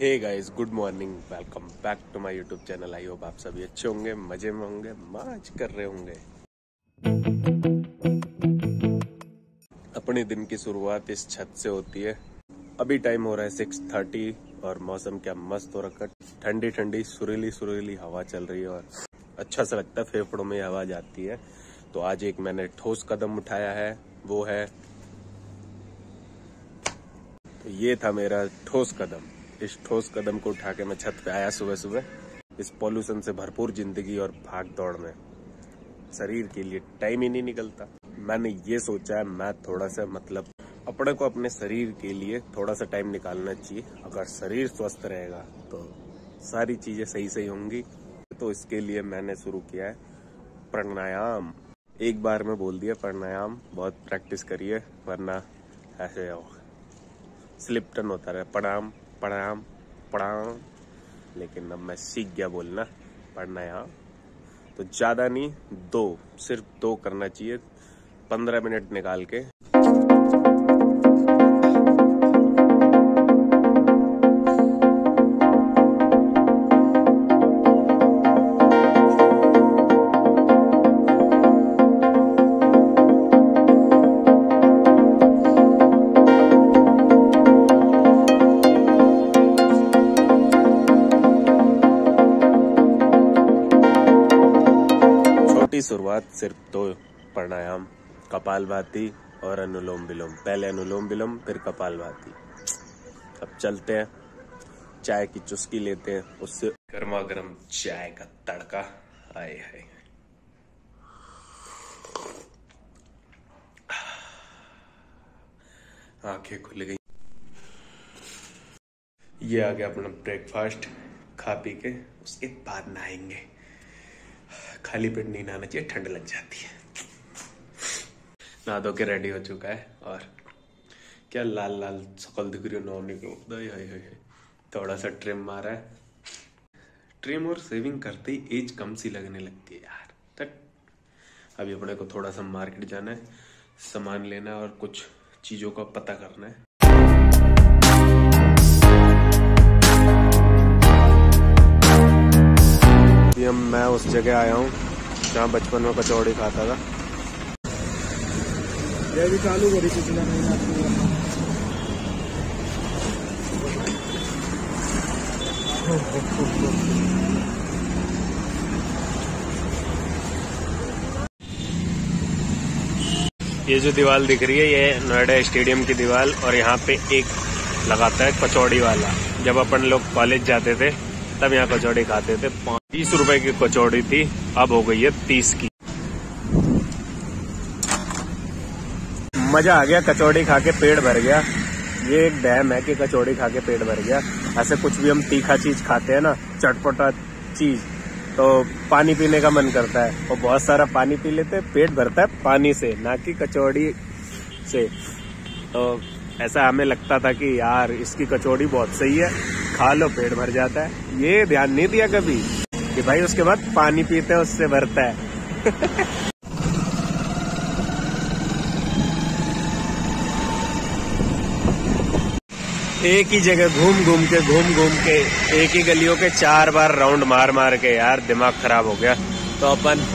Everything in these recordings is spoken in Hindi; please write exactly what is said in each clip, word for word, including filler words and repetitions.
Hey guys, good morning, welcome back to my YouTube channel. I hope आप सभी अच्छे होंगे, मजे में होंगे, मौज कर रहे होंगे। अपने दिन की शुरुआत इस छत से होती है। अभी टाइम हो रहा है सिक्स थर्टी और मौसम क्या मस्त हो रखा है। ठंडी ठंडी सुरीली सुरीली हवा चल रही है और अच्छा सा लगता है, फेफड़ों में हवा जाती है। तो आज एक मैंने ठोस कदम उठाया है, वो है तो ये था मेरा ठोस कदम। इस ठोस कदम को उठा के मैं छत पे आया सुबह सुबह, इस पॉल्यूशन से भरपूर जिंदगी और भाग दौड़ में शरीर के लिए टाइम ही नहीं निकलता। मैंने ये सोचा है मैं थोड़ा सा मतलब अपने को अपने शरीर के लिए थोड़ा सा टाइम निकालना चाहिए। अगर शरीर स्वस्थ रहेगा तो सारी चीजें सही सही होंगी। तो इसके लिए मैंने शुरू किया है प्राणायाम। एक बार में बोल दिया प्राणायाम, बहुत प्रैक्टिस करिए वरना ऐसे स्लिप टर्न होता रहे। प्रणाम प्रणाम प्रणाम, लेकिन अब मैं सीख गया बोलना प्राणायाम। तो ज्यादा नहीं, दो, सिर्फ दो करना चाहिए, पंद्रह मिनट निकाल के। शुरुआत सिर्फ दो प्राणायाम, कपालभाति और अनुलोम विलोम। पहले अनुलोम विलोम, फिर कपालभाति। अब चलते हैं, चाय की चुस्की लेते हैं, उससे गर्मा गर्म चाय का तड़का। आए हाय, आंखें खुल गई। ये आ गया अपना ब्रेकफास्ट, खा पी के उसके बाद नहाएंगे। खाली पेट नहीं नहाना चाहिए, ठंड लग जाती है। नहा धो के रेडी हो चुका है और क्या लाल लाल शकल दिख रही है नौनी को। थोड़ा सा ट्रिम मारा है। ट्रिम और सेविंग करते ही एज कम सी लगने लगती है यार। तट अभी अपने को थोड़ा सा मार्केट जाना है, सामान लेना है और कुछ चीज़ों का पता करना है। मैं उस जगह आया हूँ जहाँ बचपन में कचौड़ी खाता था। भी चालू करी ये जो दीवार दिख रही है ये नोएडा स्टेडियम की दीवार, और यहाँ पे एक लगाता है कचौड़ी वाला। जब अपन लोग कॉलेज जाते थे तब यहाँ कचौड़ी खाते थे। बीस रुपए की कचौड़ी थी, अब हो गई है तीस की। मजा आ गया, कचौड़ी खा के पेट भर गया। ये एक डैम है कि कचौड़ी खा के पेट भर गया। ऐसे कुछ भी हम तीखा चीज खाते हैं ना, चटपटा चीज, तो पानी पीने का मन करता है और बहुत सारा पानी पी लेते हैं। पेट भरता है पानी से, ना कि कचौड़ी से। तो ऐसा हमें लगता था कि यार इसकी कचौड़ी बहुत सही है, खा लो पेट भर जाता है। ये ध्यान नहीं दिया कभी कि भाई उसके बाद पानी पीते हैं, उससे भरता है। एक ही जगह घूम घूम के घूम घूम के एक ही गलियों के चार बार राउंड मार मार के यार दिमाग खराब हो गया। तो अपन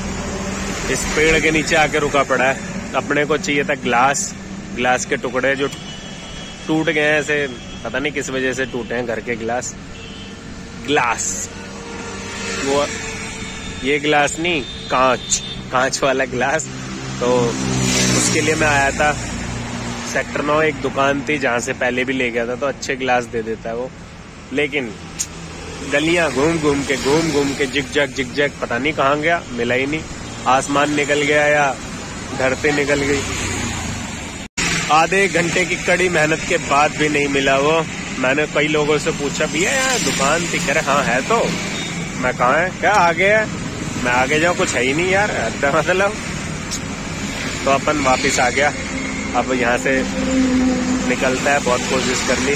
इस पेड़ के नीचे आके रुका पड़ा है। अपने को चाहिए था ग्लास, ग्लास के टुकड़े जो टूट गए हैं, ऐसे पता नहीं किस वजह से टूटे हैं घर के ग्लास। ग्लास वो ये ग्लास नहीं, कांच कांच वाला ग्लास। तो उसके लिए मैं आया था। सेक्टर नौ एक दुकान थी जहाँ से पहले भी ले गया था, तो अच्छे ग्लास दे देता है वो। लेकिन गलियाँ घूम घूम के घूम घूम के जिगजैग जिगजैग पता नहीं कहाँ गया, मिला ही नहीं। आसमान निकल गया या धरती निकल गई। आधे घंटे की कड़ी मेहनत के बाद भी नहीं मिला वो। मैंने कई लोगों से पूछा, भैया यार दुकान थी, कह रहे हाँ है, तो मैं कहाँ है, क्या आगे है, मैं आगे जाऊँ, कुछ है ही नहीं यार, अद्दा मतलब। तो अपन वापस आ गया। अब यहाँ से निकलता है, बहुत कोशिश कर ली।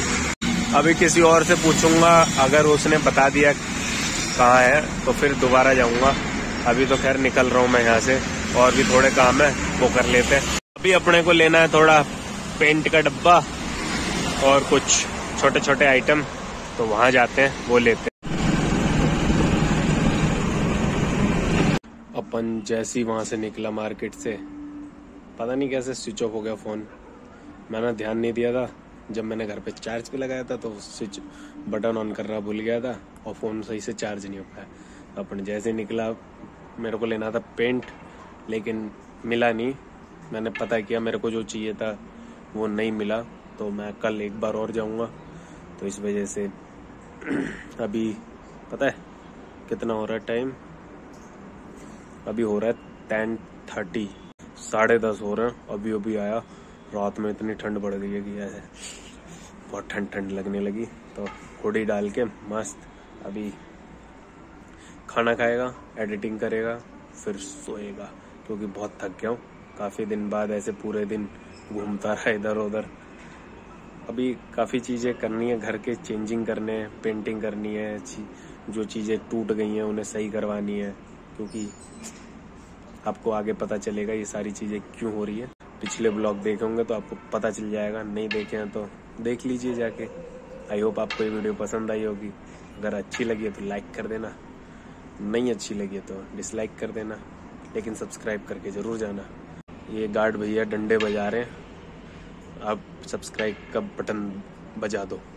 अभी किसी और से पूछूंगा, अगर उसने बता दिया कहाँ है तो फिर दोबारा जाऊँगा। अभी तो खैर निकल रहा हूँ मैं यहाँ से, और भी थोड़े काम है वो कर लेते हैं। अभी अपने को लेना है थोड़ा पेंट का डब्बा और कुछ छोटे छोटे आइटम, तो वहाँ जाते हैं, वो लेते हैं। अपन जैसे ही वहाँ से निकला मार्केट से, पता नहीं कैसे स्विच ऑफ हो गया फ़ोन। मैंने ध्यान नहीं दिया था, जब मैंने घर पे चार्ज पे लगाया था तो स्विच बटन ऑन करना भूल गया था और फ़ोन सही से चार्ज नहीं हो पाया। अपन जैसे निकला, मेरे को लेना था पेंट लेकिन मिला नहीं। मैंने पता किया, मेरे को जो चाहिए था वो नहीं मिला, तो मैं कल एक बार और जाऊँगा। तो इस वजह से अभी पता है कितना हो रहा है टाइम, अभी हो रहा है टेन थर्टी, साढ़े दस हो रहे हैं। अभी अभी आया, रात में इतनी ठंड बढ़ गई है कि ऐसे बहुत ठंड ठंड लगने लगी। तो हुडी डाल के मस्त अभी खाना खाएगा, एडिटिंग करेगा, फिर सोएगा, क्योंकि बहुत थक गया हूँ। काफ़ी दिन बाद ऐसे पूरे दिन घूमता रहा इधर उधर। अभी काफ़ी चीज़ें करनी है, घर के चेंजिंग करने हैं, पेंटिंग करनी है, जो चीज़ें टूट गई हैं उन्हें सही करवानी है, क्योंकि आपको आगे पता चलेगा ये सारी चीज़ें क्यों हो रही है। पिछले ब्लॉग देखे होंगे तो आपको पता चल जाएगा, नहीं देखे हैं तो देख लीजिए जाके। आई होप आपको ये वीडियो पसंद आई होगी। अगर अच्छी लगी है तो लाइक कर देना, नहीं अच्छी लगी है तो डिसलाइक कर देना, लेकिन सब्सक्राइब करके ज़रूर जाना। ये गार्ड भैया डंडे बजा रहे हैं, आप सब्सक्राइब का बटन बजा दो।